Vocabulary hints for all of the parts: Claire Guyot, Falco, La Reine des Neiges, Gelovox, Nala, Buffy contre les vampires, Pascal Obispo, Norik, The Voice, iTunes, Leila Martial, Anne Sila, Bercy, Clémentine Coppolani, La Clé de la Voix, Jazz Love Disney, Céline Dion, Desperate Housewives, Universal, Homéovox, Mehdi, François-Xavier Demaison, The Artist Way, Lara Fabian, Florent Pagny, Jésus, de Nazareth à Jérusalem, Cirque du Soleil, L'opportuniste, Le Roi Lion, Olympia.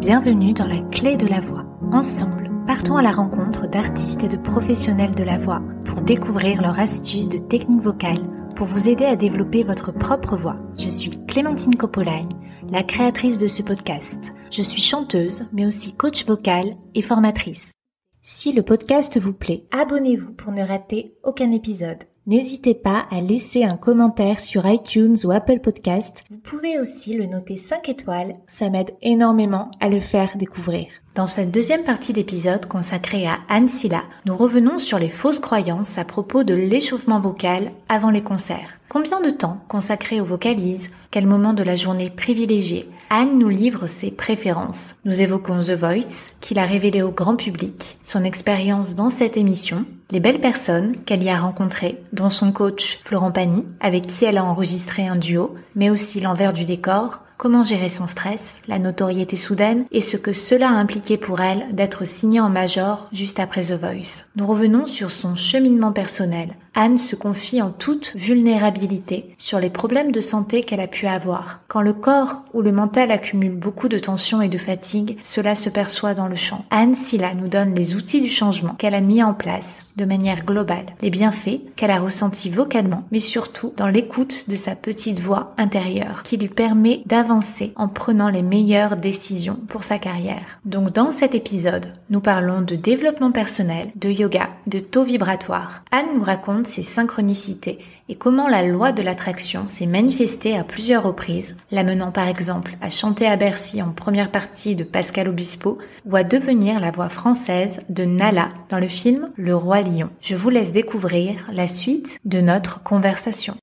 Bienvenue dans La Clé de la Voix. Ensemble, partons à la rencontre d'artistes et de professionnels de la voix pour découvrir leurs astuces de technique vocale pour vous aider à développer votre propre voix. Je suis Clémentine Coppolani, la créatrice de ce podcast. Je suis chanteuse, mais aussi coach vocale et formatrice. Si le podcast vous plaît, abonnez-vous pour ne rater aucun épisode. N'hésitez pas à laisser un commentaire sur iTunes ou Apple Podcast. Vous pouvez aussi le noter 5 étoiles, ça m'aide énormément à le faire découvrir. Dans cette deuxième partie d'épisode consacrée à Anne Sila, nous revenons sur les fausses croyances à propos de l'échauffement vocal avant les concerts. Combien de temps consacré aux vocalises? Quel moment de la journée privilégié? Anne nous livre ses préférences. Nous évoquons The Voice, qu'il a révélé au grand public, son expérience dans cette émission, les belles personnes qu'elle y a rencontrées, dont son coach Florent Pagny, avec qui elle a enregistré un duo, mais aussi l'envers du décor, comment gérer son stress, la notoriété soudaine et ce que cela a impliqué pour elle d'être signée en major juste après The Voice. Nous revenons sur son cheminement personnel. Anne se confie en toute vulnérabilité sur les problèmes de santé qu'elle a pu avoir. Quand le corps ou le mental accumule beaucoup de tensions et de fatigue, cela se perçoit dans le chant. Anne Sila nous donne les outils du changement qu'elle a mis en place de manière globale, les bienfaits qu'elle a ressentis vocalement, mais surtout dans l'écoute de sa petite voix intérieure qui lui permet d'avancer en prenant les meilleures décisions pour sa carrière. Donc dans cet épisode, nous parlons de développement personnel, de yoga, de taux vibratoire. Anne nous raconte ses synchronicités et comment la loi de l'attraction s'est manifestée à plusieurs reprises, l'amenant par exemple à chanter à Bercy en première partie de Pascal Obispo ou à devenir la voix française de Nala dans le film Le Roi Lion. Je vous laisse découvrir la suite de notre conversation.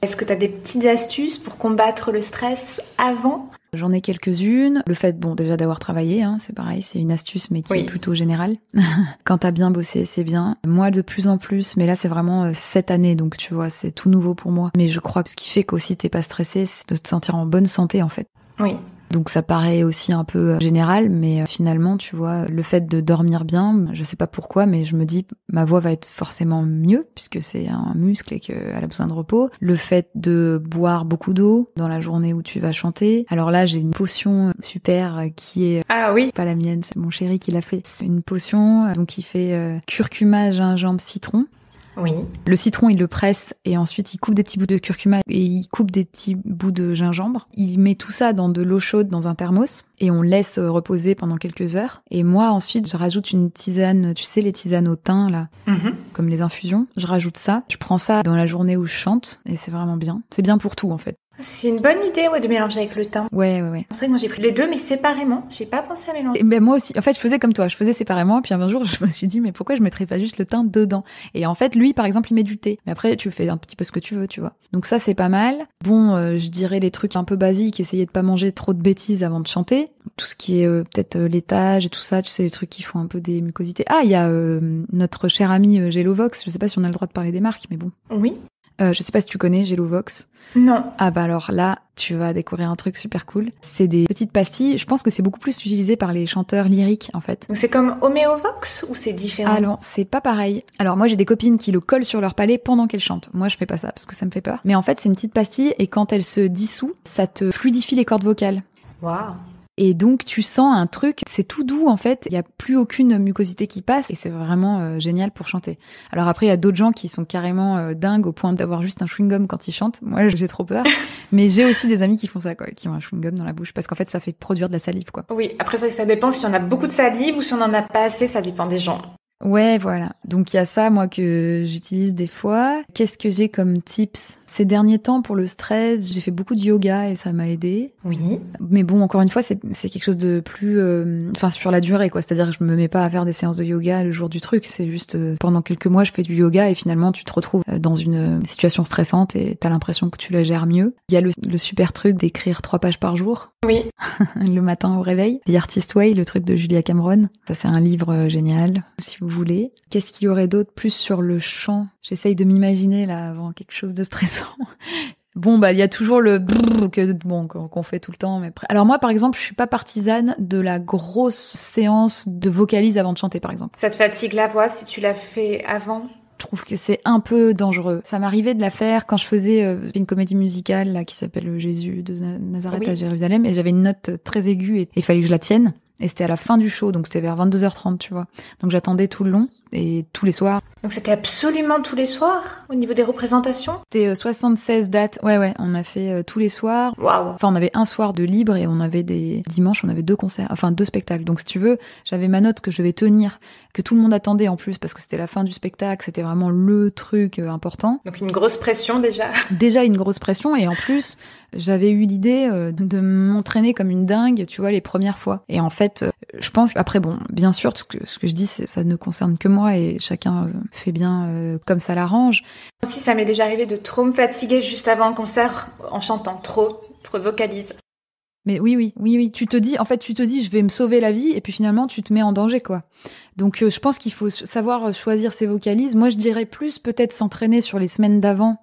Est-ce que tu as des petites astuces pour combattre le stress avant ? J'en ai quelques-unes. Le fait, déjà d'avoir travaillé, c'est pareil, c'est une astuce, mais qui est plutôt générale. Quand t'as bien bossé, c'est bien. Moi, de plus en plus, mais là, c'est vraiment cette année, donc tu vois, c'est tout nouveau pour moi. Mais je crois que ce qui fait qu'aussi t'es pas stressé, c'est de te sentir en bonne santé, en fait. Oui. Donc ça paraît aussi un peu général, mais finalement, tu vois, le fait de dormir bien, je sais pas pourquoi, mais je me dis, ma voix va être forcément mieux, puisque c'est un muscle et qu'elle a besoin de repos. Le fait de boire beaucoup d'eau dans la journée où tu vas chanter. Alors là, j'ai une potion super qui est... Ah oui. Pas la mienne, c'est mon chéri qui l'a fait. C'est une potion donc qui fait curcuma, gingembre, citron. Oui. Le citron, il le presse et ensuite il coupe des petits bouts de curcuma et il coupe des petits bouts de gingembre. Il met tout ça dans de l'eau chaude dans un thermos et on laisse reposer pendant quelques heures. Et moi, ensuite, je rajoute une tisane, tu sais, les tisanes au thym, là, comme les infusions. Je rajoute ça. Je prends ça dans la journée où je chante et c'est vraiment bien. C'est bien pour tout, en fait. C'est une bonne idée, ouais, de mélanger avec le thym. Ouais. C'est vrai que moi j'ai pris les deux, mais séparément. J'ai pas pensé à mélanger. Ben moi aussi. En fait, je faisais comme toi. Je faisais séparément. Et puis un jour, je me suis dit, mais pourquoi je mettrais pas juste le thym dedans? Et en fait, lui, par exemple, il met du thé. Mais après, tu fais un petit peu ce que tu veux, tu vois. Donc ça, c'est pas mal. Bon, je dirais les trucs un peu basiques. Essayer de pas manger trop de bêtises avant de chanter. Tout ce qui est peut-être laitage et tout ça, tu sais, les trucs qui font un peu des mucosités. Ah, il y a notre cher ami Gelovox. Je sais pas si on a le droit de parler des marques, mais bon. Oui. Je sais pas si tu connais Gelovox. Non. Ah bah alors là, tu vas découvrir un truc super cool. C'est des petites pastilles. Je pense que c'est beaucoup plus utilisé par les chanteurs lyriques, en fait. Donc c'est comme Homéovox ou c'est différent? Alors, c'est pas pareil. Alors moi, j'ai des copines qui le collent sur leur palais pendant qu'elles chantent. Moi, je fais pas ça parce que ça me fait peur. Mais en fait, c'est une petite pastille et quand elle se dissout, ça te fluidifie les cordes vocales. Waouh. Et donc, tu sens un truc, c'est tout doux en fait, il n'y a plus aucune mucosité qui passe et c'est vraiment génial pour chanter. Alors après, il y a d'autres gens qui sont carrément dingues au point d'avoir juste un chewing-gum quand ils chantent. Moi, j'ai trop peur. Mais j'ai aussi des amis qui font ça, quoi, qui ont un chewing-gum dans la bouche parce qu'en fait, ça fait produire de la salive, quoi. Oui, après ça dépend si on a beaucoup de salive ou si on n'en a pas assez, ça dépend des gens. Ouais, voilà. Donc il y a ça, moi, que j'utilise des fois. Qu'est-ce que j'ai comme tips? Ces derniers temps, pour le stress, j'ai fait beaucoup de yoga et ça m'a aidé. Oui. Mais bon, encore une fois, c'est quelque chose de plus... sur la durée, quoi. C'est-à-dire que je me mets pas à faire des séances de yoga le jour du truc. C'est juste, pendant quelques mois, je fais du yoga et finalement, tu te retrouves dans une situation stressante et t'as l'impression que tu la gères mieux. Il y a le super truc d'écrire 3 pages par jour. Oui. Le matin au réveil. The Artist Way, le truc de Julia Cameron. Ça, c'est un livre génial, si vous voulez. Qu'est-ce qu'il y aurait d'autre plus sur le chant? J'essaye de m'imaginer là avant quelque chose de stressant. Bon, bah il y a toujours le brrr qu'on fait tout le temps. Mais alors moi, par exemple, je suis pas partisane de la grosse séance de vocalise avant de chanter, par exemple. Ça te fatigue la voix si tu la fais avant? Je trouve que c'est un peu dangereux. Ça m'arrivait de la faire quand je faisais une comédie musicale là qui s'appelle Jésus, de Nazareth à Jérusalem, et j'avais une note très aiguë et il fallait que je la tienne. Et c'était à la fin du show, donc c'était vers 22h30, tu vois. Donc j'attendais tout le long et tous les soirs. Donc c'était absolument tous les soirs au niveau des représentations? C'était 76 dates, ouais, on a fait tous les soirs. Waouh. Enfin, on avait un soir de libre et on avait des dimanches, on avait deux concerts, enfin deux spectacles. Donc si tu veux, j'avais ma note que je devais tenir, que tout le monde attendait en plus parce que c'était la fin du spectacle, c'était vraiment le truc important. Donc une grosse pression déjà. Déjà une grosse pression et en plus, j'avais eu l'idée de m'entraîner comme une dingue, tu vois, les premières fois. Et en fait, je pense qu'après, bon, bien sûr, ce que je dis, ça ne concerne que moi et chacun fait bien comme ça l'arrange. Aussi, ça m'est déjà arrivé de trop me fatiguer juste avant un concert en chantant trop de vocalises. Mais oui, tu te dis, je vais me sauver la vie, et puis finalement, tu te mets en danger, quoi. Donc, je pense qu'il faut savoir choisir ses vocalises. Moi, je dirais plus peut-être s'entraîner sur les semaines d'avant,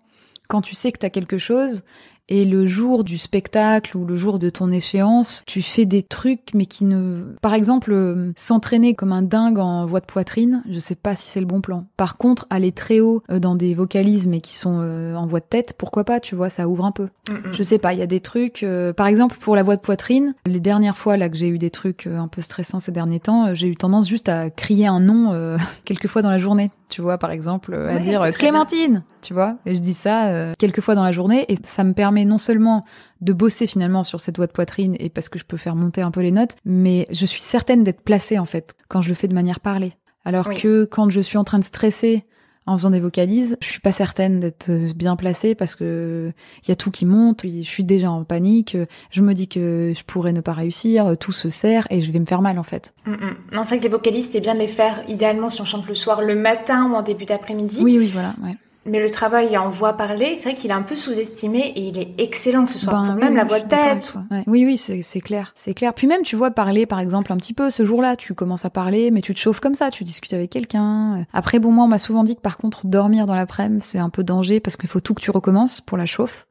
quand tu sais que t'as quelque chose. Et le jour du spectacle ou le jour de ton échéance, tu fais des trucs mais qui ne... Par exemple, s'entraîner comme un dingue en voix de poitrine, je sais pas si c'est le bon plan. Par contre, aller très haut dans des vocalises mais qui sont en voix de tête, pourquoi pas, tu vois, ça ouvre un peu. Je sais pas, il y a des trucs... Par exemple, pour la voix de poitrine, les dernières fois là que j'ai eu des trucs un peu stressants ces derniers temps, j'ai eu tendance juste à crier un nom quelques fois dans la journée, tu vois, par exemple, à dire « Clémentine !» tu vois, et je dis ça quelques fois dans la journée et ça me permet non seulement de bosser finalement sur cette voix de poitrine et parce que je peux faire monter un peu les notes, mais je suis certaine d'être placée en fait quand je le fais de manière parlée. Alors que quand je suis en train de stresser en faisant des vocalises, je suis pas certaine d'être bien placée parce que il y a tout qui monte, je suis déjà en panique, je me dis que je pourrais ne pas réussir, tout se serre et je vais me faire mal en fait. Non, c'est vrai que les vocalises, c'est bien de les faire idéalement si on chante le soir, le matin ou en début d'après-midi. Oui, voilà, ouais. Mais le travail en voix parlée, c'est vrai qu'il est un peu sous-estimé et il est excellent que ce soit même la voix de tête. Oui, c'est clair. Puis même, tu vois, parler, par exemple, un petit peu ce jour-là, tu commences à parler, mais tu te chauffes comme ça, tu discutes avec quelqu'un. Après, bon, moi, on m'a souvent dit que par contre, dormir dans l'après-midi, c'est un peu danger parce qu'il faut tout que tu recommences pour la chauffe.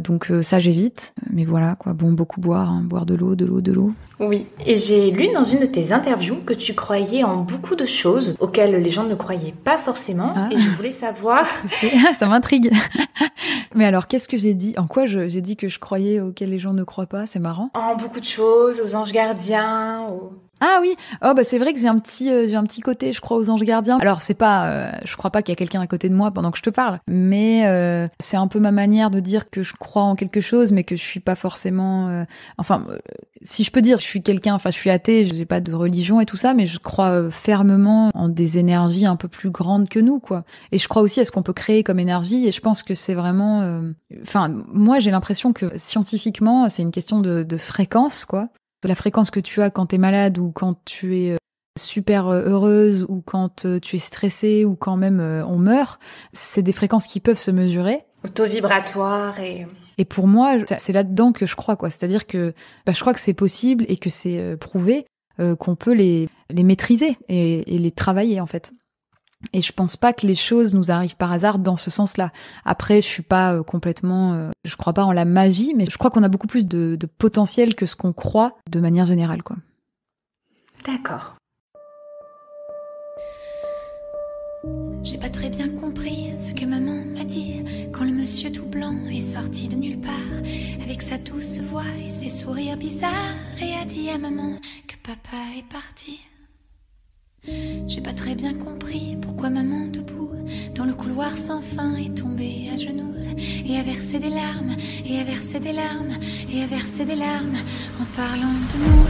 Donc ça j'évite, mais voilà quoi, bon, beaucoup boire de l'eau. Oui, et j'ai lu dans une de tes interviews que tu croyais en beaucoup de choses auxquelles les gens ne croyaient pas forcément, et je voulais savoir... ça m'intrigue. Mais alors qu'est-ce que j'ai dit ? En quoi j'ai dit que je croyais auxquelles les gens ne croient pas ? C'est marrant. En beaucoup de choses, aux anges gardiens, aux... Ah oui, oh bah c'est vrai que j'ai un petit côté, je crois, aux anges gardiens. Alors c'est pas, je crois pas qu'il y a quelqu'un à côté de moi pendant que je te parle, mais c'est un peu ma manière de dire que je crois en quelque chose, mais que je suis pas forcément. Si je peux dire, je suis quelqu'un, je suis athée, j'ai pas de religion et tout ça, mais je crois fermement en des énergies un peu plus grandes que nous, quoi. Et je crois aussi à ce qu'on peut créer comme énergie. Et je pense que c'est vraiment, moi j'ai l'impression que scientifiquement, c'est une question de fréquence, quoi. De la fréquence que tu as quand t'es malade ou quand tu es super heureuse ou quand tu es stressée ou quand même on meurt, c'est des fréquences qui peuvent se mesurer. Auto-vibratoire et... Et pour moi, c'est là-dedans que je crois, quoi. C'est-à-dire que je crois que c'est possible et que c'est prouvé qu'on peut les maîtriser et les travailler, en fait. Et je pense pas que les choses nous arrivent par hasard dans ce sens-là. Après, je suis pas complètement... je crois pas en la magie, mais je crois qu'on a beaucoup plus de potentiel que ce qu'on croit de manière générale, quoi. D'accord. J'ai pas très bien compris ce que maman m'a dit quand le monsieur tout blanc est sorti de nulle part avec sa douce voix et ses sourires bizarres et a dit à maman que papa est parti. J'ai pas très bien compris pourquoi maman debout dans le couloir sans fin est tombée à genoux et a versé des larmes, et a versé des larmes, et a versé des larmes en parlant de nous.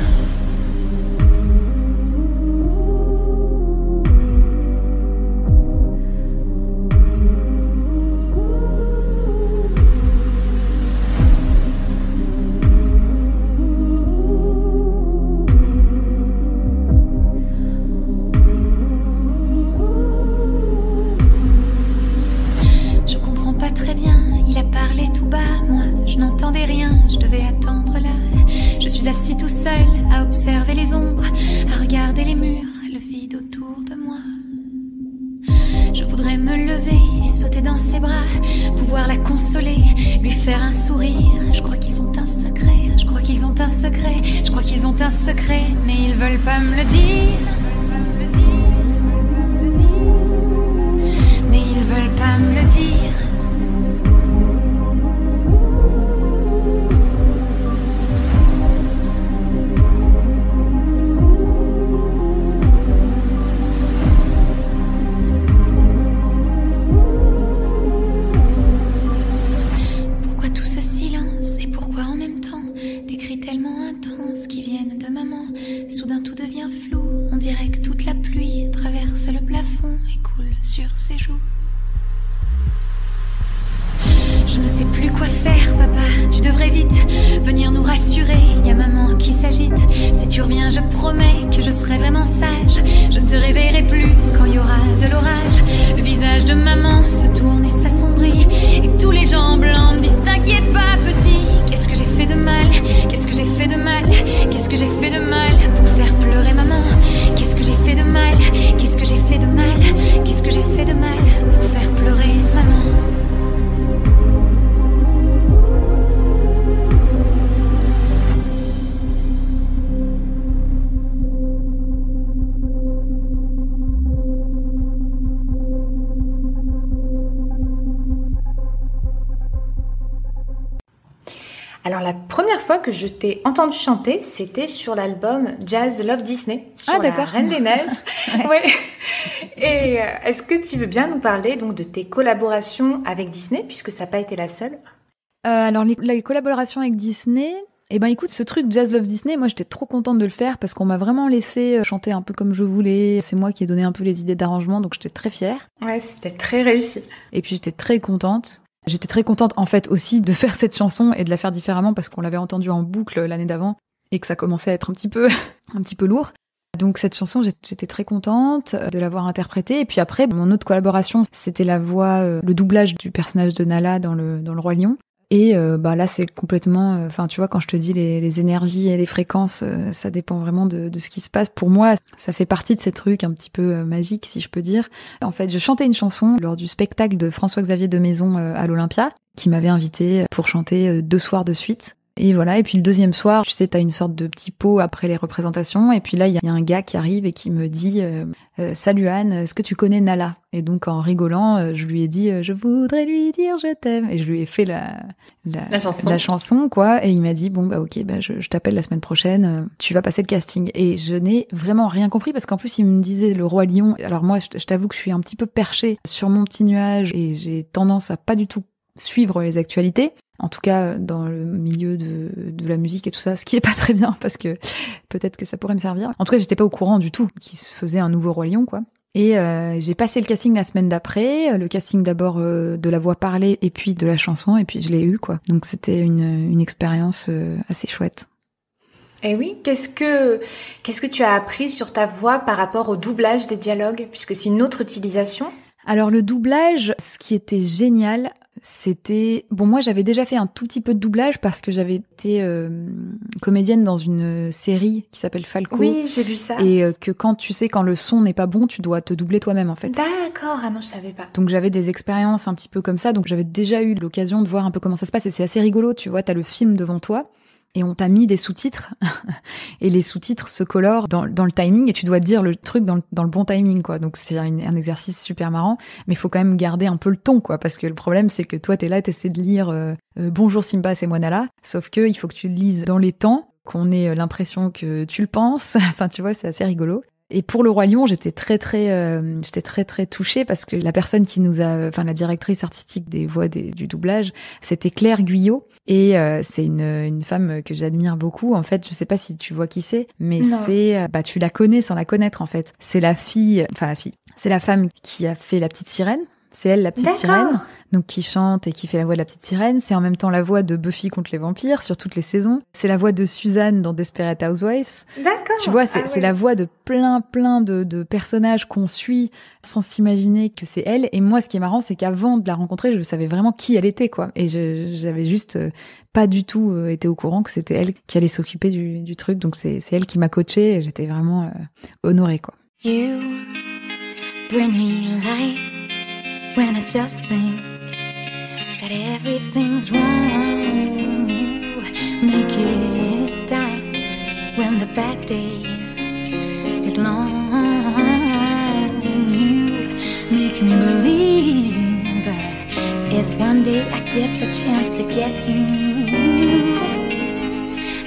tellement intenses qui viennent de maman. Soudain tout devient flou, on dirait que toute la pluie traverse le plafond et coule sur ses joues. Je ne sais plus quoi faire, papa, tu devrais vite venir nous rassurer, il y a maman qui s'agite. Si tu reviens, je promets que je serai vraiment sage. Je ne te réveillerai plus quand il y aura de l'orage. Le visage de maman se tourne et s'assombrit, et tous les gens blancs me disent t'inquiète pas petit. Qu'est-ce que j'ai fait de mal? Qu'est-ce que j'ai fait de mal? Qu'est-ce que j'ai fait de mal pour faire pleurer maman? Qu'est-ce que j'ai fait de mal? Qu'est-ce que j'ai fait de mal? Qu'est-ce que j'ai fait de mal pour faire pleurer maman? Alors la première fois que je t'ai entendu chanter, c'était sur l'album Jazz Love Disney, sur La Reine des Neiges. Ouais. Et est-ce que tu veux bien nous parler donc de tes collaborations avec Disney, puisque ça n'a pas été la seule? Alors les collaborations avec Disney, eh ben écoute, ce truc Jazz Love Disney, moi j'étais trop contente de le faire parce qu'on m'a vraiment laissé chanter un peu comme je voulais. C'est moi qui ai donné un peu les idées d'arrangement, donc j'étais très fière. Ouais, c'était très réussi. Et puis j'étais très contente. J'étais très contente en fait aussi de faire cette chanson et de la faire différemment parce qu'on l'avait entendue en boucle l'année d'avant et que ça commençait à être un petit peu lourd. Donc cette chanson, j'étais très contente de l'avoir interprétée. Et puis après, mon autre collaboration, c'était la voix, le doublage du personnage de Nala dans Le Roi Lion. Et bah là, c'est complètement... Enfin, tu vois, quand je te dis les énergies et les fréquences, ça dépend vraiment de ce qui se passe. Pour moi, ça fait partie de ces trucs un petit peu magiques, si je peux dire. En fait, je chantais une chanson lors du spectacle de François-Xavier Demaison à l'Olympia, qui m'avait invitée pour chanter 2 soirs de suite. Et voilà, et puis le deuxième soir, tu sais, t'as une sorte de petit pot après les représentations, et puis là, il y a un gars qui arrive et qui me dit « Salut Anne, est-ce que tu connais Nala ?» Et donc, en rigolant, je lui ai dit « Je voudrais lui dire je t'aime !» Et je lui ai fait la chanson, quoi, et il m'a dit « Bon, bah ok, bah, je t'appelle la semaine prochaine, tu vas passer le casting. » Et je n'ai vraiment rien compris, parce qu'en plus, il me disait « Le Roi Lion », alors moi, je t'avoue que je suis un petit peu perchée sur mon petit nuage, et j'ai tendance à pas du tout suivre les actualités. En tout cas, dans le milieu de la musique et tout ça, ce qui est pas très bien, parce que peut-être que ça pourrait me servir. En tout cas, j'étais pas au courant du tout qu'il se faisait un nouveau Roi Lion, quoi. Et j'ai passé le casting la semaine d'après, le casting d'abord de la voix parlée et puis de la chanson, et puis je l'ai eu, quoi. Donc c'était une expérience assez chouette. Eh oui, qu'est-ce que tu as appris sur ta voix par rapport au doublage des dialogues, puisque c'est une autre utilisation? Alors le doublage, ce qui était génial... C'était... Bon, moi, j'avais déjà fait un tout petit peu de doublage parce que j'avais été comédienne dans une série qui s'appelle Falco. Oui, j'ai vu ça. Et que quand, tu sais, quand le son n'est pas bon, tu dois te doubler toi-même, en fait. D'accord, ah non, je savais pas. Donc, j'avais des expériences un petit peu comme ça. Donc, j'avais déjà eu l'occasion de voir un peu comment ça se passe. Et c'est assez rigolo, tu vois, t'as le film devant toi. Et on t'a mis des sous-titres, et les sous-titres se colorent dans le timing, et tu dois dire le truc dans le bon timing, quoi. Donc c'est un exercice super marrant, mais il faut quand même garder un peu le ton, quoi, parce que le problème, c'est que toi, t'es là, t'essaies de lire « Bonjour Simba, c'est moi Nala », sauf que il faut que tu le lises dans les temps, qu'on ait l'impression que tu le penses, enfin tu vois, c'est assez rigolo. Et pour Le Roi Lion, j'étais très très touchée parce que la personne qui nous a, enfin la directrice artistique des voix du doublage, c'était Claire Guyot et c'est une femme que j'admire beaucoup. En fait, je sais pas si tu vois qui c'est, mais non. C'est bah tu la connais sans la connaître en fait. C'est c'est la femme qui a fait La Petite Sirène. C'est elle, la petite sirène, donc qui chante et qui fait la voix de la petite sirène. C'est en même temps la voix de Buffy contre les vampires sur toutes les saisons. C'est la voix de Suzanne dans Desperate Housewives. D'accord. Tu vois, c'est la voix de plein de personnages qu'on suit sans s'imaginer que c'est elle. Et moi, ce qui est marrant, c'est qu'avant de la rencontrer, je savais vraiment qui elle était, quoi. Et j'avais juste pas du tout été au courant que c'était elle qui allait s'occuper du truc. Donc c'est elle qui m'a coachée et j'étais vraiment honorée, quoi. You bring me light. When I just think that everything's wrong, you make it die. When the bad day is long, you make me believe that if one day I get the chance to get you,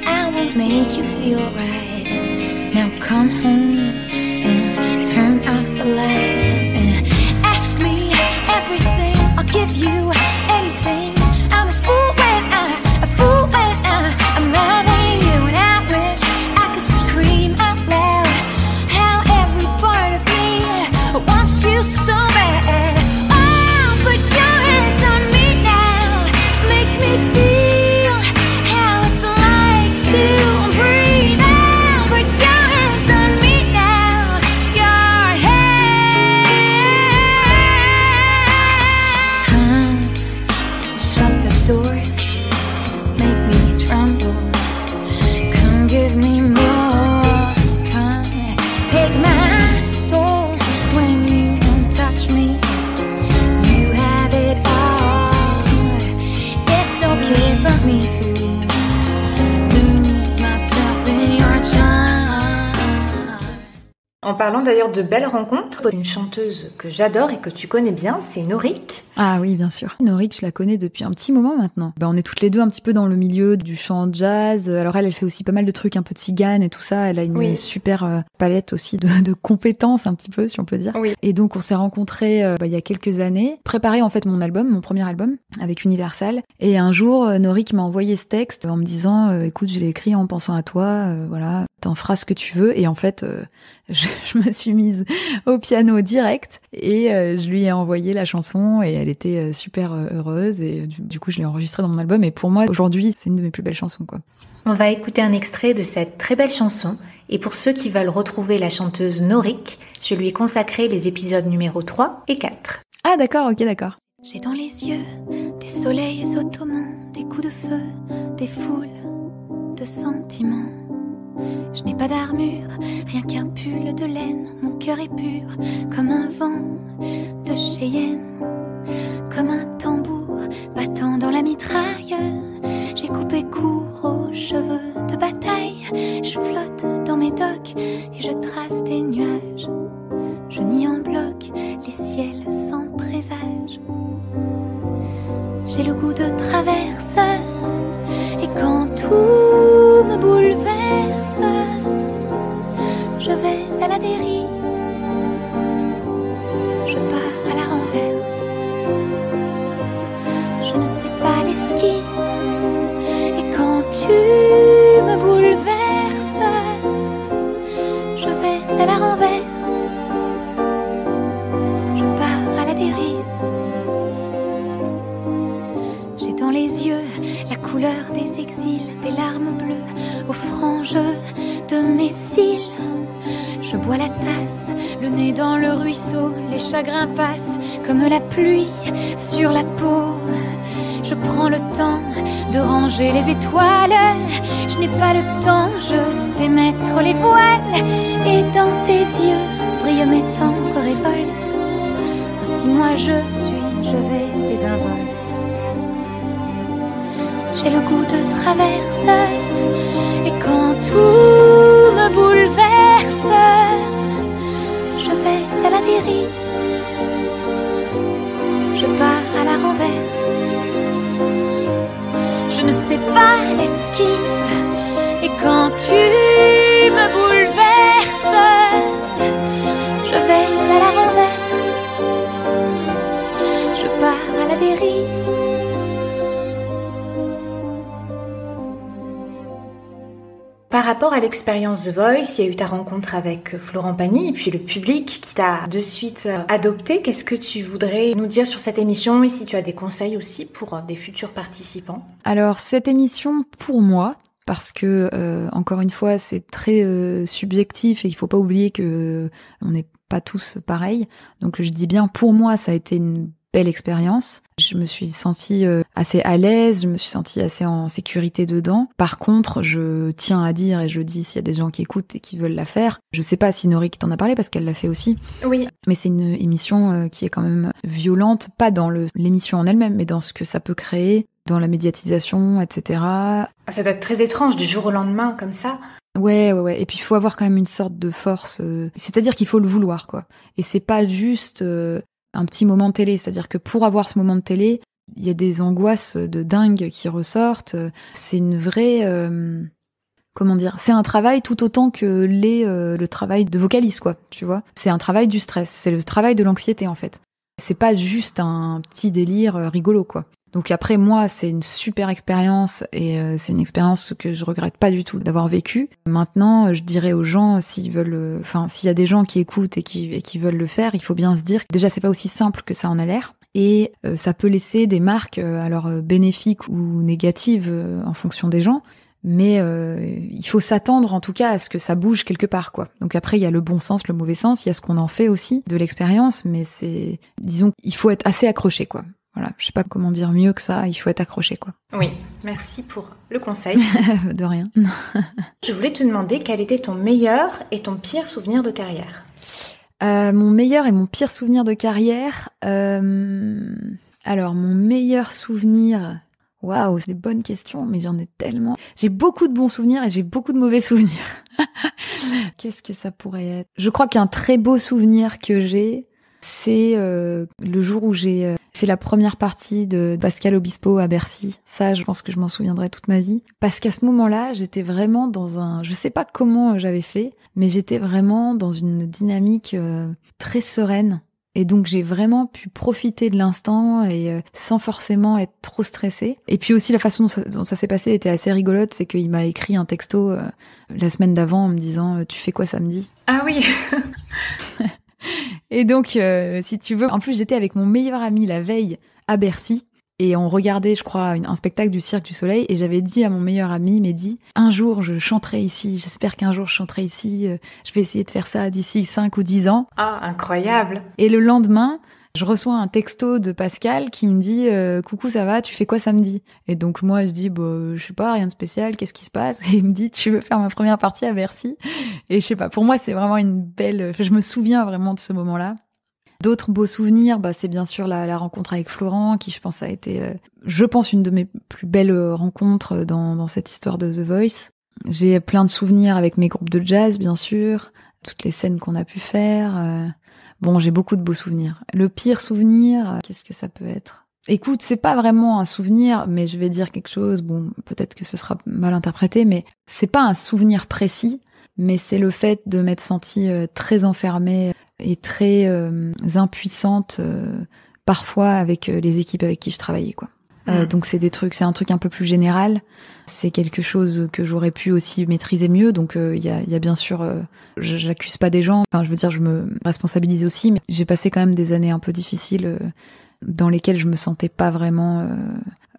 I will make you feel right. Now come home and turn off the lights and ask me everything, I'll give you anything. I'm a fool when I'm riding you. En parlant d'ailleurs de belles rencontres, une chanteuse que j'adore et que tu connais bien, c'est Norik. Ah oui, bien sûr. Norik, je la connais depuis un petit moment maintenant. On est toutes les deux un petit peu dans le milieu du chant jazz. Alors elle fait aussi pas mal de trucs un peu tzigane et tout ça. Elle a une super palette aussi de compétences un petit peu, si on peut dire. Oui. Et donc on s'est rencontrés il y a quelques années, préparé en fait mon premier album avec Universal. Et un jour, Norik m'a envoyé ce texte en me disant « Écoute, je l'ai écrit en pensant à toi, voilà, t'en feras ce que tu veux. » Et en fait, je me suis mise au piano direct et je lui ai envoyé la chanson et elle était super heureuse et du coup je l'ai enregistrée dans mon album et pour moi aujourd'hui c'est une de mes plus belles chansons quoi. On va écouter un extrait de cette très belle chanson et pour ceux qui veulent retrouver la chanteuse Norik, je lui ai consacré les épisodes numéro 3 et 4. Ah d'accord, ok d'accord. J'ai dans les yeux des soleils ottomans, des coups de feu, des foules de sentiments. Je n'ai pas d'armure, rien qu'un pull de laine. Mon cœur est pur, comme un vent de Cheyenne. Comme un tambour battant dans la mitraille. J'ai coupé court aux cheveux de bataille. Je flotte dans mes docks et je trace des nuages. Je nie en bloc les ciels sans présage. J'ai le goût de traverse. Et quand tout me bouleverse, je vais à la dérive, je pars à la renverse. Je ne sais pas l'esquive. Et quand tu me bouleverses, je vais à la renverse. Je pars à la dérive. J'ai dans les yeux la couleur des exils, des larmes bleues aux franges de mes cils. Je bois la tasse, le nez dans le ruisseau, les chagrins passent comme la pluie sur la peau. Je prends le temps de ranger les étoiles, je n'ai pas le temps, je sais mettre les voiles. Et dans tes yeux brillent mes tendres révoltes. Ainsi moi je suis, je vais désinventer. J'ai le goût de traverse, et quand tout me bouleverse, je vais à la dérive, je pars à la renverse. Je ne sais pas l'esquive. Et quand tu me bouleverses, je vais à la renverse. Je pars à la dérive. Par rapport à l'expérience The Voice, il y a eu ta rencontre avec Florent Pagny et puis le public qui t'a de suite adopté. Qu'est-ce que tu voudrais nous dire sur cette émission et si tu as des conseils aussi pour des futurs participants? Alors cette émission pour moi, parce que encore une fois c'est très subjectif et il faut pas oublier que on n'est pas tous pareils. Donc je dis bien pour moi ça a été une belle expérience. Je me suis sentie assez à l'aise, je me suis sentie assez en sécurité dedans. Par contre, je tiens à dire, et je dis s'il y a des gens qui écoutent et qui veulent la faire, je sais pas si Norik t'en a parlé parce qu'elle l'a fait aussi. Oui. Mais c'est une émission qui est quand même violente, pas dans l'émission en elle-même, mais dans ce que ça peut créer, dans la médiatisation, etc. Ça doit être très étrange du jour au lendemain comme ça. Ouais. Et puis, il faut avoir quand même une sorte de force. C'est-à-dire qu'il faut le vouloir, quoi. Et c'est pas juste un petit moment de télé, c'est-à-dire que pour avoir ce moment de télé, il y a des angoisses de dingue qui ressortent. C'est une vraie... c'est un travail tout autant que le travail de vocaliste, quoi, tu vois. C'est un travail du stress, c'est le travail de l'anxiété, en fait. C'est pas juste un petit délire rigolo, quoi. Donc après, moi, c'est une super expérience et c'est une expérience que je regrette pas du tout d'avoir vécue. Maintenant, je dirais aux gens, s'ils veulent, s'il y a des gens qui écoutent et qui veulent le faire, il faut bien se dire que déjà, c'est pas aussi simple que ça en a l'air. Et ça peut laisser des marques, bénéfiques ou négatives en fonction des gens. Mais il faut s'attendre en tout cas à ce que ça bouge quelque part, quoi. Donc après, il y a le bon sens, le mauvais sens, il y a ce qu'on en fait aussi de l'expérience, mais c'est, disons, il faut être assez accroché, quoi. Voilà, je sais pas comment dire mieux que ça, il faut être accroché, quoi. Oui, merci pour le conseil. De rien. Je voulais te demander quel était ton meilleur et ton pire souvenir de carrière. Mon meilleur et mon pire souvenir de carrière... Alors, mon meilleur souvenir... Waouh, c'est des bonnes questions, mais j'en ai tellement. J'ai beaucoup de bons souvenirs et j'ai beaucoup de mauvais souvenirs. Qu'est-ce que ça pourrait être ? Je crois qu'un très beau souvenir que j'ai, c'est le jour où j'ai fait la première partie de Pascal Obispo à Bercy. Ça, je pense que je m'en souviendrai toute ma vie. Parce qu'à ce moment-là, j'étais vraiment dans un... Je sais pas comment j'avais fait, mais j'étais vraiment dans une dynamique très sereine. Et donc, j'ai vraiment pu profiter de l'instant et sans forcément être trop stressée. Et puis aussi, la façon dont ça s'est passé était assez rigolote. C'est qu'il m'a écrit un texto la semaine d'avant en me disant « Tu fais quoi samedi ?» Ah oui. Et donc, si tu veux... En plus, j'étais avec mon meilleur ami la veille à Bercy. Et on regardait, je crois, un spectacle du Cirque du Soleil. Et j'avais dit à mon meilleur ami, Mehdi, « Un jour, je chanterai ici. J'espère qu'un jour, je chanterai ici. Je vais essayer de faire ça d'ici 5 ou 10 ans. » Ah, incroyable. Et le lendemain, je reçois un texto de Pascal qui me dit « Coucou, ça va? Tu fais quoi samedi ?» Et donc, moi, je dis « Je sais pas, rien de spécial. Qu'est-ce qui se passe ?» Et il me dit « Tu veux faire ma première partie à Bercy ?» Et je sais pas, pour moi, c'est vraiment une belle... Enfin, je me souviens vraiment de ce moment-là. D'autres beaux souvenirs, c'est bien sûr la rencontre avec Florent, qui je pense a été, une de mes plus belles rencontres dans cette histoire de The Voice. J'ai plein de souvenirs avec mes groupes de jazz, bien sûr, toutes les scènes qu'on a pu faire. Bon, j'ai beaucoup de beaux souvenirs. Le pire souvenir, qu'est-ce que ça peut être ? Écoute, c'est pas vraiment un souvenir, mais je vais dire quelque chose, bon, peut-être que ce sera mal interprété, mais c'est pas un souvenir précis, mais c'est le fait de m'être sentie très enfermée et très impuissante parfois avec les équipes avec qui je travaillais, quoi. Donc c'est un truc un peu plus général. C'est quelque chose que j'aurais pu aussi maîtriser mieux. Donc il y a bien sûr, j'accuse pas des gens. Enfin, je veux dire, je me responsabilise aussi. Mais j'ai passé quand même des années un peu difficiles dans lesquelles je me sentais pas vraiment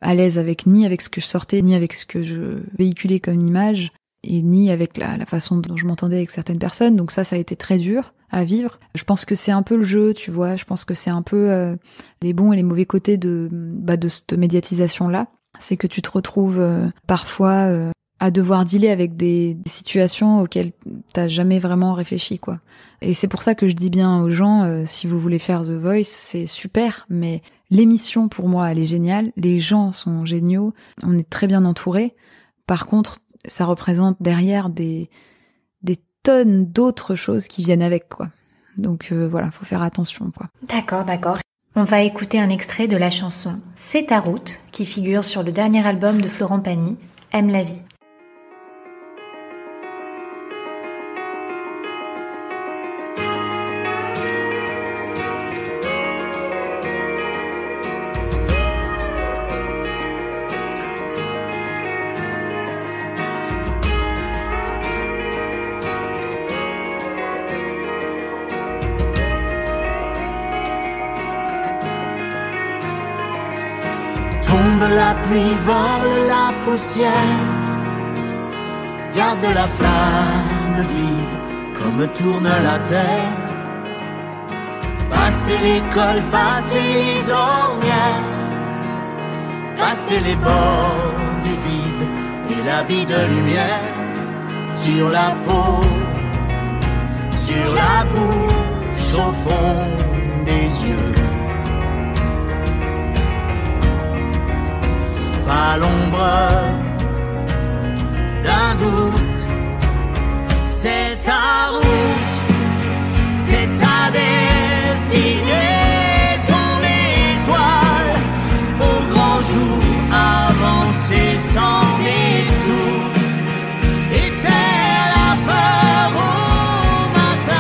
à l'aise ni avec ce que je sortais, ni avec ce que je véhiculais comme image, et ni avec la façon dont je m'entendais avec certaines personnes. Donc ça a été très dur à vivre. Je pense que c'est un peu le jeu, tu vois. Je pense que c'est un peu les bons et les mauvais côtés de cette médiatisation-là. C'est que tu te retrouves parfois à devoir dealer avec des situations auxquelles t'as jamais vraiment réfléchi, quoi. Et c'est pour ça que je dis bien aux gens, si vous voulez faire The Voice, c'est super, mais l'émission, pour moi, elle est géniale. Les gens sont géniaux. On est très bien entourés. Par contre, ça représente derrière des tonnes d'autres choses qui viennent avec, quoi. Donc voilà, faut faire attention, quoi. D'accord. On va écouter un extrait de la chanson « C'est ta route » qui figure sur le dernier album de Florent Pagny, « Aime la vie ». La pluie vole la poussière, garde la flamme vive comme tourne la terre. Passez l'école, passez les ornières, passez les bords du vide et l'habit de lumière. Sur la peau, sur la bouche, au fond des yeux, pas l'ombre d'un doute. C'est ta route, c'est ta destinée, ton étoile au grand jour, avancer sans détour. Était-elle la peur au matin?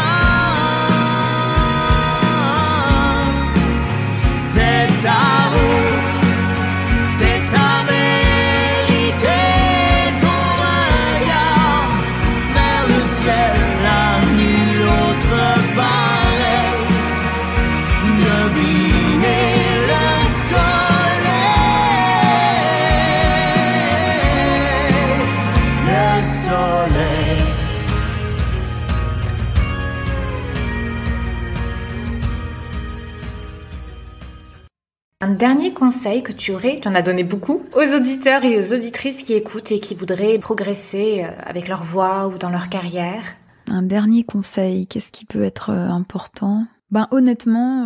C'est ta dernier conseil que tu aurais, tu en as donné beaucoup, aux auditeurs et aux auditrices qui écoutent et qui voudraient progresser avec leur voix ou dans leur carrière? Un dernier conseil, qu'est-ce qui peut être important? Honnêtement,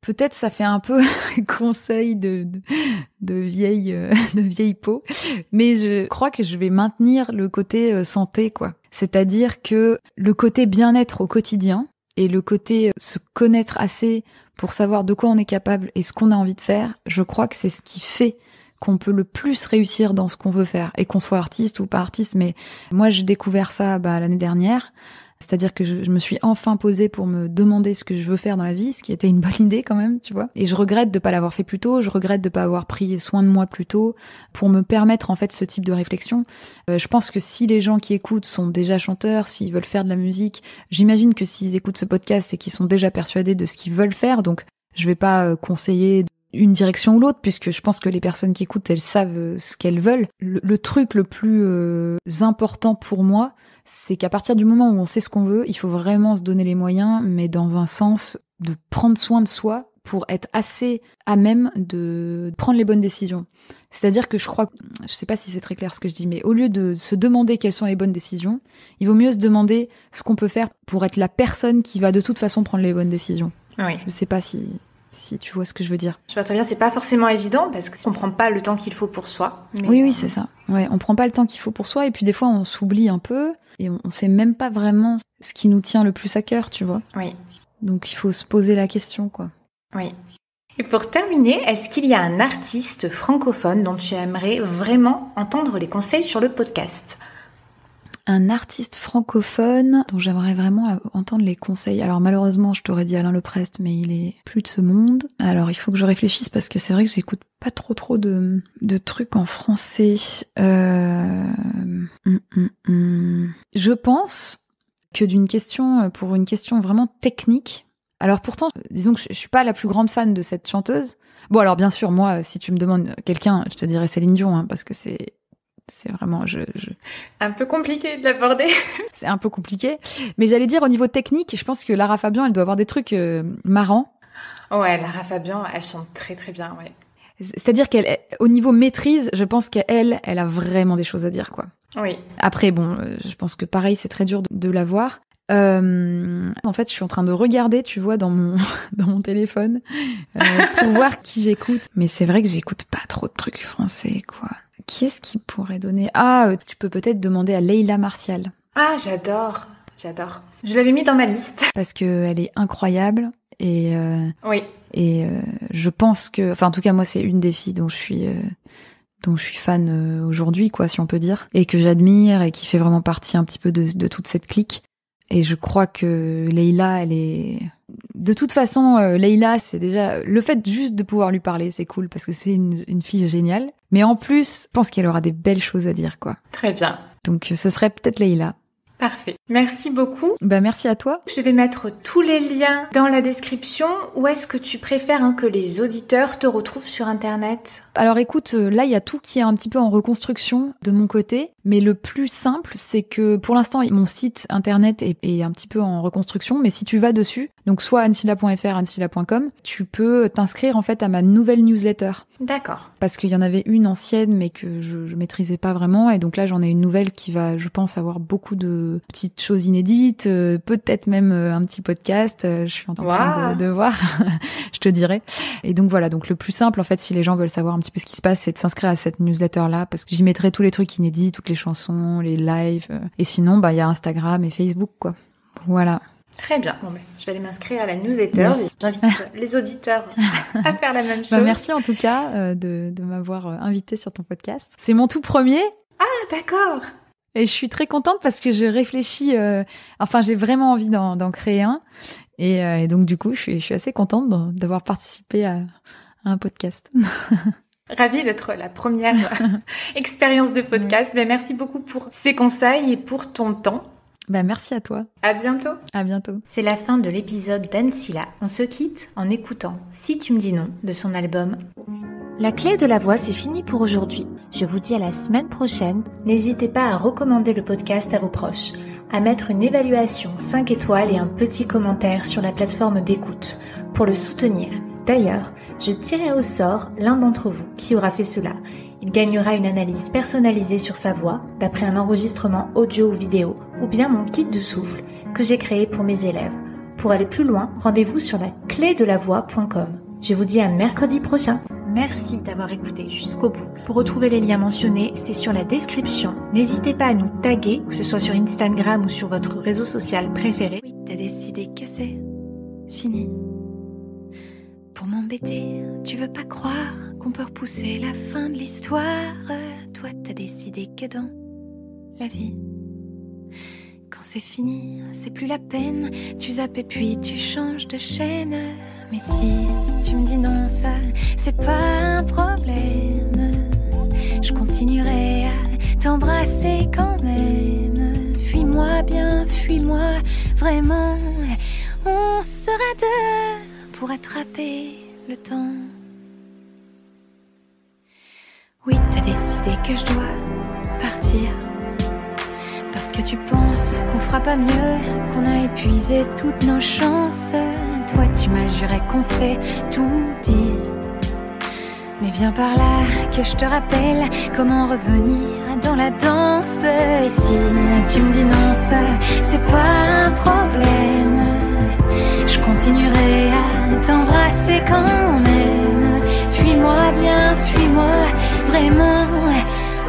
peut-être ça fait un peu conseil de vieille peau, mais je crois que je vais maintenir le côté santé, quoi. C'est-à-dire que le côté bien-être au quotidien et le côté se connaître assez pour savoir de quoi on est capable et ce qu'on a envie de faire, je crois que c'est ce qui fait qu'on peut le plus réussir dans ce qu'on veut faire, et qu'on soit artiste ou pas artiste. Mais moi, j'ai découvert ça l'année dernière, c'est-à-dire que je me suis enfin posée pour me demander ce que je veux faire dans la vie, ce qui était une bonne idée quand même, tu vois. Et je regrette de pas l'avoir fait plus tôt, je regrette de pas avoir pris soin de moi plus tôt pour me permettre en fait ce type de réflexion. Je pense que si les gens qui écoutent sont déjà chanteurs, s'ils veulent faire de la musique, j'imagine que s'ils écoutent ce podcast, c'est qu'ils sont déjà persuadés de ce qu'ils veulent faire, donc je vais pas conseiller une direction ou l'autre, puisque je pense que les personnes qui écoutent, elles savent ce qu'elles veulent. Le truc le plus important pour moi, c'est qu'à partir du moment où on sait ce qu'on veut, il faut vraiment se donner les moyens, mais dans un sens de prendre soin de soi pour être assez à même de prendre les bonnes décisions. C'est-à-dire que je crois, je sais pas si c'est très clair ce que je dis, mais au lieu de se demander quelles sont les bonnes décisions, il vaut mieux se demander ce qu'on peut faire pour être la personne qui va de toute façon prendre les bonnes décisions. Oui. Je sais pas si tu vois ce que je veux dire. Je vois très bien, c'est pas forcément évident parce qu'on prend pas le temps qu'il faut pour soi. Mais... Oui, c'est ça. Ouais, on prend pas le temps qu'il faut pour soi et puis des fois on s'oublie un peu et on sait même pas vraiment ce qui nous tient le plus à cœur, tu vois. Oui. Donc il faut se poser la question, quoi. Oui. Et pour terminer, est-ce qu'il y a un artiste francophone dont tu aimerais vraiment entendre les conseils sur le podcast ? Un artiste francophone dont j'aimerais vraiment entendre les conseils. Alors malheureusement, je t'aurais dit Alain Leprest, mais il est plus de ce monde. Alors il faut que je réfléchisse parce que c'est vrai que j'écoute pas trop de trucs en français. Je pense que pour une question vraiment technique. Alors pourtant, disons que je suis pas la plus grande fan de cette chanteuse. Bon alors bien sûr, moi, si tu me demandes quelqu'un, je te dirais Céline Dion, parce que c'est vraiment... Un peu compliqué de l'aborder. C'est un peu compliqué. Mais j'allais dire, au niveau technique, je pense que Lara Fabian, elle doit avoir des trucs marrants. Ouais, Lara Fabian, elle chante très très bien, ouais. C'est-à-dire qu'au niveau maîtrise, je pense qu'elle a vraiment des choses à dire, quoi. Oui. Après, bon, je pense que pareil, c'est très dur de la voir. En fait, je suis en train de regarder, tu vois, dans mon téléphone, pour voir qui j'écoute. Mais c'est vrai que j'écoute pas trop de trucs français, quoi. Qui est-ce qui pourrait donner ? Ah, tu peux peut-être demander à Leila Martial. Ah, j'adore. Je l'avais mis dans ma liste. Parce qu'elle est incroyable et... oui. Et je pense que... Enfin, en tout cas, moi, c'est une des filles dont je suis fan aujourd'hui, quoi, si on peut dire. Et que j'admire et qui fait vraiment partie un petit peu de toute cette clique. Et je crois que Leila, elle est... De toute façon, Leila, c'est déjà... Le fait juste de pouvoir lui parler, c'est cool, parce que c'est une fille géniale. Mais en plus, je pense qu'elle aura des belles choses à dire, quoi. Très bien. Donc, ce serait peut-être Leila. Parfait. Merci beaucoup. Merci à toi. Je vais mettre tous les liens dans la description. Ou est-ce que tu préfères que les auditeurs te retrouvent sur Internet ? Alors écoute, là, il y a tout qui est un petit peu en reconstruction de mon côté. Mais le plus simple, c'est que pour l'instant, mon site Internet est un petit peu en reconstruction. Mais si tu vas dessus, donc soit annesila.fr, annesila.com, tu peux t'inscrire en fait à ma nouvelle newsletter. D'accord. Parce qu'il y en avait une ancienne, mais que je maîtrisais pas vraiment. Et donc là, j'en ai une nouvelle qui va, je pense, avoir beaucoup de petites choses inédites, peut-être même un petit podcast, je suis en train de voir, je te dirai. Et donc voilà, donc le plus simple en fait, si les gens veulent savoir un petit peu ce qui se passe, c'est de s'inscrire à cette newsletter là, parce que j'y mettrai tous les trucs inédits, toutes les chansons, les lives, et sinon il y a Instagram et Facebook, quoi. Voilà. Très bien, je vais aller m'inscrire à la newsletter. Yes. J'invite les auditeurs à faire la même chose. Merci en tout cas de m'avoir invité sur ton podcast. C'est mon tout premier. Ah d'accord. Et je suis très contente parce que je réfléchis... j'ai vraiment envie d'en créer un. Et donc, du coup, je suis assez contente d'avoir participé à un podcast. Ravie d'être la première expérience de podcast. Ouais. Merci beaucoup pour ces conseils et pour ton temps. Merci à toi. À bientôt. À bientôt. C'est la fin de l'épisode d'Anne Sila. On se quitte en écoutant « Si tu me dis non » de son album. La clé de la voix, c'est fini pour aujourd'hui. Je vous dis à la semaine prochaine. N'hésitez pas à recommander le podcast à vos proches, à mettre une évaluation 5 étoiles et un petit commentaire sur la plateforme d'écoute pour le soutenir. D'ailleurs, je tirerai au sort l'un d'entre vous qui aura fait cela. Il gagnera une analyse personnalisée sur sa voix d'après un enregistrement audio ou vidéo ou bien mon kit de souffle que j'ai créé pour mes élèves. Pour aller plus loin, rendez-vous sur laclédelavoix.com. Je vous dis à mercredi prochain. Merci d'avoir écouté jusqu'au bout. Pour retrouver les liens mentionnés, c'est sur la description. N'hésitez pas à nous taguer, que ce soit sur Instagram ou sur votre réseau social préféré. Oui, t'as décidé que c'est fini. Pour m'embêter, tu veux pas croire qu'on peut repousser la fin de l'histoire. Toi, t'as décidé que dans la vie, quand c'est fini, c'est plus la peine. Tu zappes et puis tu changes de chaîne. Mais si tu me dis non, ça, c'est pas un problème. Je continuerai à t'embrasser quand même. Fuis-moi bien, fuis-moi vraiment. On sera deux pour attraper le temps. Oui, t'as décidé que je dois partir. Parce que tu penses qu'on fera pas mieux, qu'on a épuisé toutes nos chances. Toi, tu m'as juré qu'on s'est tout dit. Mais viens par là que je te rappelle comment revenir dans la danse. Et si tu me dis non, ça, c'est pas un problème. Je continuerai à t'embrasser quand même. Fuis-moi bien, fuis-moi vraiment.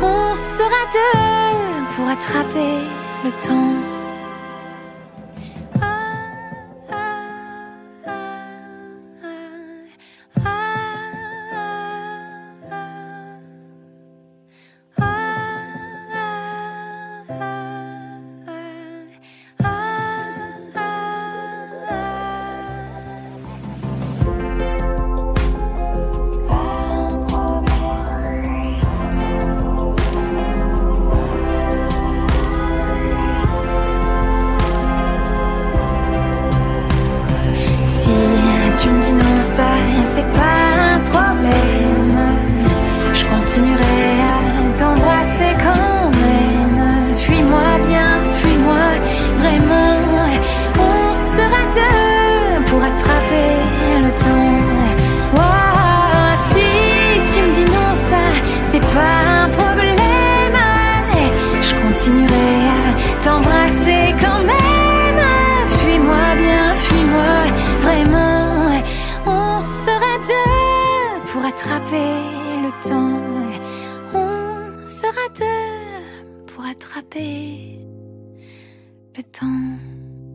On sera deux pour attraper le temps. Attraper le temps.